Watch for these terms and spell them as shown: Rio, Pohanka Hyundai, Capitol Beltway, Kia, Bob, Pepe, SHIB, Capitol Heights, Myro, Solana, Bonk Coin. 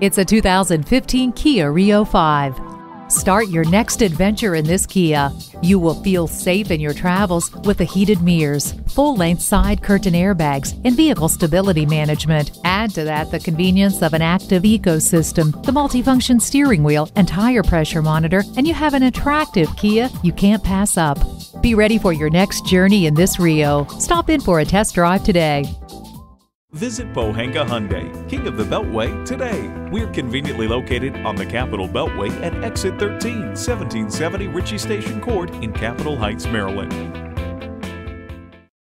It's a 2015 Kia Rio 5. Start your next adventure in this Kia. You will feel safe in your travels with the heated mirrors, full-length side curtain airbags, and vehicle stability management. Add to that the convenience of an active ecosystem, the multifunction steering wheel and tire pressure monitor, and you have an attractive Kia you can't pass up. Be ready for your next journey in this Rio. Stop in for a test drive today. Visit Pohanka Hyundai, King of the Beltway, today. We're conveniently located on the Capitol Beltway at exit 13, 1770 Ritchie Station Court in Capitol Heights, Maryland.